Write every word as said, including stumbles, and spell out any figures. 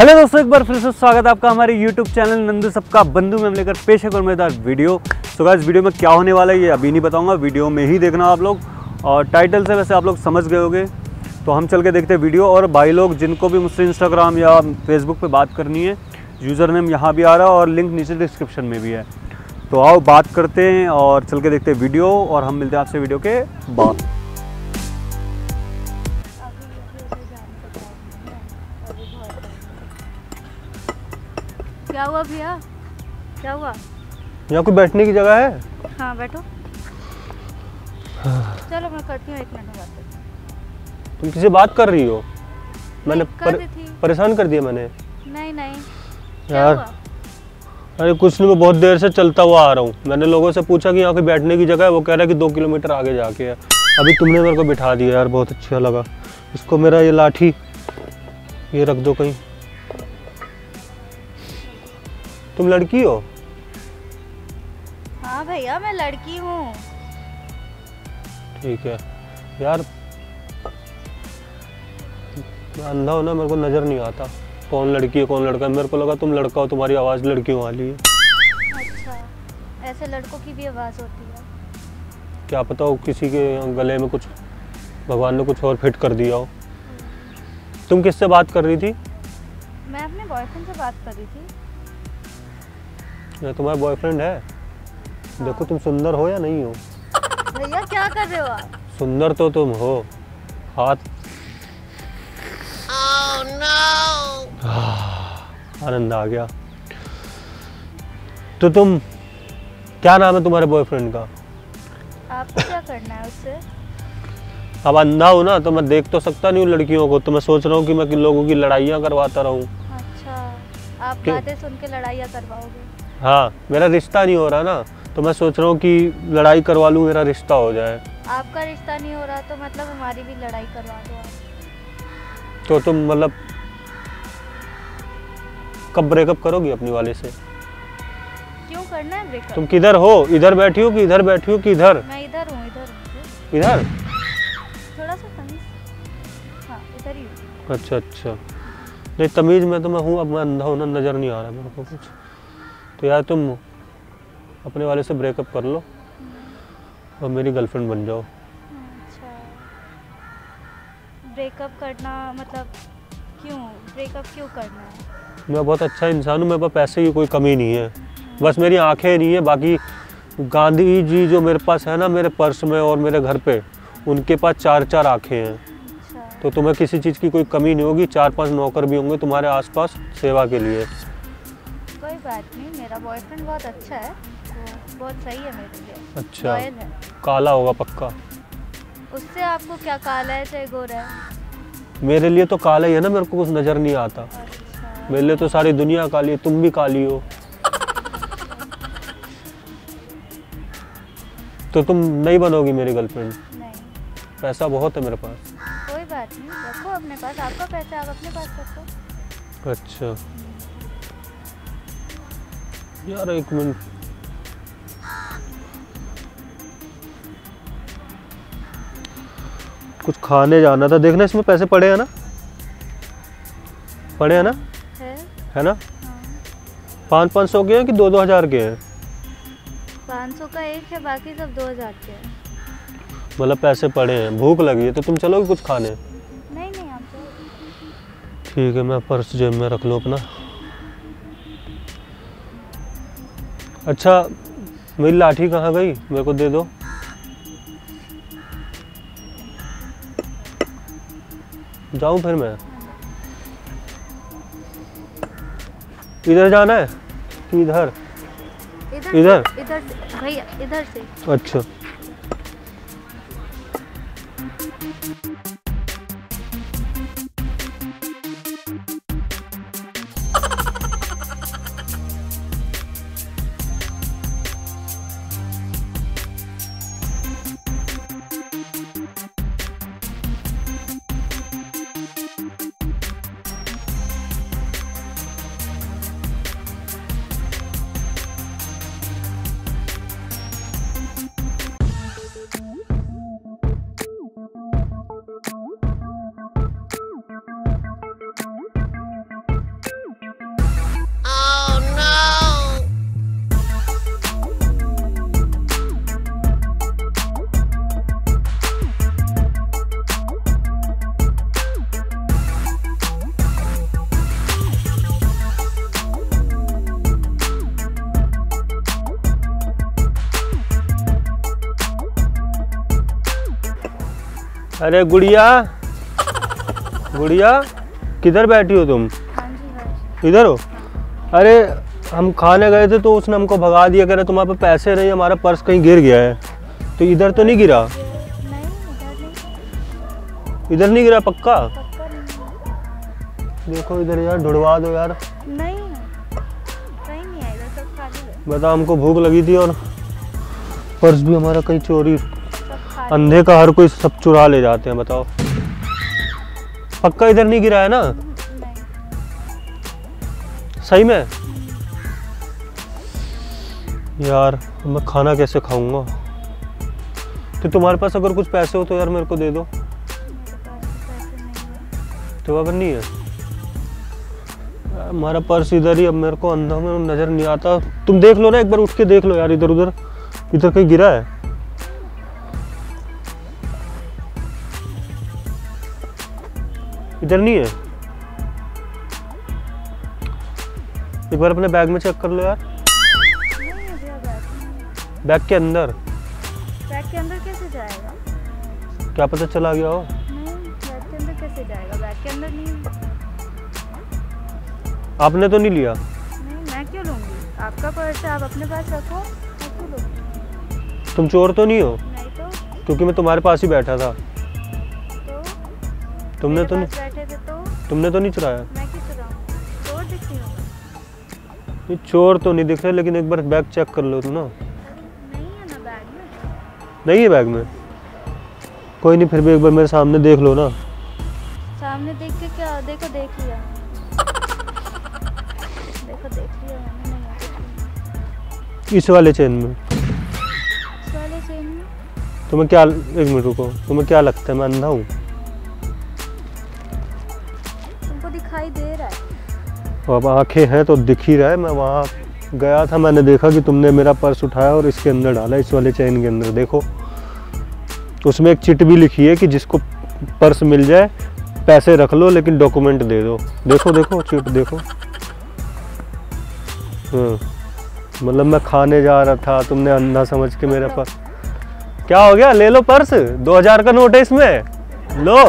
Hello दोस्तों, एक बार फिर से स्वागत है आपका हमारे यूट्यूब चैनल नंदू सबका बंधु में। हम लेकर पेश है कोई मजेदार वीडियो। सो गाइस, वीडियो में क्या होने वाला है ये अभी नहीं बताऊंगा, वीडियो में ही देखना आप लोग। और टाइटल से वैसे आप लोग समझ गए होंगे, तो हम चल के देखते हैं वीडियो। और भाई लोग जिनको भी मुझसे इंस्टाग्राम या फेसबुक पर बात करनी है, यूज़र नेम यहाँ भी आ रहा है और लिंक नीचे डिस्क्रिप्शन में भी है। तो आओ बात करते हैं और चल के देखते हैं वीडियो, और हम मिलते हैं आपसे वीडियो के बाद। क्या हुआ भैया, क्या हुआ? यहाँ कोई बैठने की जगह है? हाँ, बैठो। हाँ। चलो मैं करती हूँ, एक मिनट में बात करती हूँ। तुम किसी बात कर रही हो? मैंने कर पर, परेशान कर दिया मैंने? नहीं नहीं, क्या यार हुआ? अरे कुछ नहीं, मैं बहुत देर से चलता हुआ आ रहा हूँ। मैंने लोगों से पूछा कि यहाँ कोई बैठने की जगह है, वो कह रहा है कि दो किलोमीटर आगे जाके है। अभी तुमने मेरे को बिठा दिया यार, बहुत अच्छा लगा। इसको मेरा ये लाठी ये रख दो कहीं। तुम लड़की हो? हाँ भैया, मैं लड़की हूँ। ठीक है यार, मैं अंधा हूँ ना, मेरे को नजर नहीं आता कौन लड़की है कौन लड़का है। मेरे को लगा तुम लड़का हो, तुम्हारी आवाज लड़कियों वाली है। अच्छा, ऐसे लड़कों की भी आवाज होती है? क्या पता हो, किसी के गले में कुछ भगवान ने कुछ और फिट कर दिया हो। तुम किससे बात कर रही थी? मैं अपने बॉयफ्रेंड से बात कर रही थी। या तुम्हारा बॉयफ्रेंड है? हाँ। देखो तुम सुंदर हो या नहीं हो? भैया क्या कर रहे हो आप? सुंदर तो तुम हो। हाथ oh, no. आनंद आ गया। तो तुम, क्या नाम है तुम्हारे बॉयफ्रेंड का? आपको क्या करना है उससे? अब अंधा हूँ ना, तो मैं देख तो सकता नहीं हूँ लड़कियों को, तो मैं सोच रहा हूँ कि मैं कि लोगों की लड़ाइयाँ करवाता रहूँ। अच्छा, आप बातें सुन के लड़ाइयाँ करवाओगे? हाँ, मेरा रिश्ता नहीं हो रहा ना, तो मैं सोच रहा हूँ कि लड़ाई करवा लूँ, मेरा रिश्ता हो जाए। आपका रिश्ता नहीं हो रहा तो मतलब हमारी भी लड़ाई करवा दो आप। तो तुम मतलब कब ब्रेकअप करोगी अपनी वाले से? क्यों करना है ब्रेकअप? तुम किधर हो, इधर बैठी हो कि इधर बैठी हो कि इधर? मैं इधर हूँ, इधर इधर थोड़ा सा तमीज। हाँ, इधर ही हूँ। अच्छा अच्छा, नहीं तमीज में तो मैं हूँ, अब मैं अंधा हूँ ना, नजर नहीं आ रहा मेरे को कुछ। तो यार तुम अपने वाले से ब्रेकअप कर लो और मेरी गर्लफ्रेंड बन जाओ। अच्छा, ब्रेकअप करना मतलब क्यों? ब्रेकअप क्यों करना है? मैं बहुत अच्छा इंसान हूँ, मेरे पास पैसे की कोई कमी नहीं है, बस मेरी आंखें नहीं है। बाकी गांधी जी जो मेरे पास है ना, मेरे पर्स में और मेरे घर पे, उनके पास चार चार आँखें हैं। अच्छा। तो तुम्हें किसी चीज़ की कोई कमी नहीं होगी, चार पाँच नौकर भी होंगे तुम्हारे आस पास सेवा के लिए। कोई बात नहीं, मेरा बॉयफ्रेंड बहुत अच्छा है, तो बहुत सही है मेरे लिए। अच्छा है। काला होगा पक्का? उससे आपको क्या, काला है चाहे गोरा है? मेरे लिए तो काला ही है ना, मेरे को कुछ नज़र नहीं आता। अच्छा। मेरे लिए तो सारी दुनिया काली है, तुम भी काली हो। तो तुम नहीं बनोगी मेरी गर्लफ्रेंड? नहीं, पैसा बहुत है मेरे पास। कोई बात नहीं, रखो अपने पास, आपका पैसा आप अपने पास रखो। अच्छा यार, एक मिनट। कुछ खाने जाना था, देखना इसमें पैसे पड़े हैं ना? पड़े हैं ना? है, है ना? हाँ। पाँच पाँच सौ के हैं कि दो दो हजार के हैं? पाँच सौ का एक है, बाकी सब दो हजार के हैं। मतलब पैसे पड़े हैं, भूख लगी है। तो तुम चलोगे कुछ खाने? नहीं नहीं, आप चलो। ठीक है, मैं पर्स जेब में रख लूँ अपना। अच्छा, मेरी लाठी कहाँ गई? मेरे को दे दो। जाऊँ फिर मैं? इधर जाना है कि इधर? इधर इधर इधर भैया, इधर से। अच्छा, अरे गुड़िया, गुड़िया किधर बैठी हो तुम? इधर हो? अरे हम खाने गए थे तो उसने हमको भगा दिया, कह रहा तुम्हारे पास पैसे नहीं, हमारा पर्स कहीं गिर गया है। तो इधर तो नहीं गिरा? इधर नहीं गिरा? पक्का? देखो इधर यार, ढूंढवा दो यार। नहीं नहीं है, इधर सब खाली है। बताओ, हमको भूख लगी थी और पर्स भी हमारा कहीं चोरी। अंधे का हर कोई सब चुरा ले जाते हैं। बताओ, पक्का इधर नहीं गिरा है ना? सही में यार, मैं खाना कैसे खाऊंगा? तो तुम्हारे पास अगर कुछ पैसे हो तो यार मेरे को दे दो। तो अगर नहीं है हमारा पर्स इधर ही, अब मेरे को अंधा में नजर नहीं आता। तुम देख लो ना एक बार, उठ के देख लो यार इधर उधर, इधर कहीं गिरा है? इधर नहीं है? एक बार अपने बैग में चेक कर लो यार। बैग के अंदर? बैग के अंदर कैसे जाएगा? क्या पता चला गया हो? नहीं, बैग के अंदर कैसे जाएगा? बैग के अंदर नहीं। आपने तो नहीं लिया? नहीं, मैं क्यों लूंगी? आपका पर्स आप अपने पास रखो, मैं क्यों लूंगी? तुम चोर तो नहीं हो? नहीं तो, क्योंकि मैं तुम्हारे पास ही बैठा था। तुमने तो नहीं तो? तुमने तो नहीं चुराया? मैं क्यों चोर दिखती हूं? ये चोर तो नहीं दिख रहे, लेकिन एक बार बैग चेक कर लो तुम ना। नहीं है ना बैग में? नहीं है बैग में? कोई नहीं, फिर भी एक बार मेरे सामने देख लो ना। सामने देख के क्या देखो? देख लिया। देखो देख लिया मैंने। नहीं, इस वाले चेन में? इस वाले चेन में? तुम्हें क्या, एक मिनट रुको, तुम्हें क्या लगता है मैं अंधा हूँ? दिखाई दे रहा है। अब आंखें हैं तो दिख ही रहा है। मैं वहाँ गया था, मैंने देखा कि तुमने मेरा पर्स उठाया और इसके अंदर डाला, इस वाले चेन के अंदर। देखो उसमें एक चिट भी लिखी है कि जिसको पर्स मिल जाए पैसे रख लो, लेकिन डॉक्यूमेंट दे दो। देखो देखो चिट देखो। हम्म, मतलब मैं खाने जा रहा था, तुमने अंधा समझ के मेरा पर्स। क्या हो गया? ले लो पर्स, दो हजार का नोट है इसमें, लो।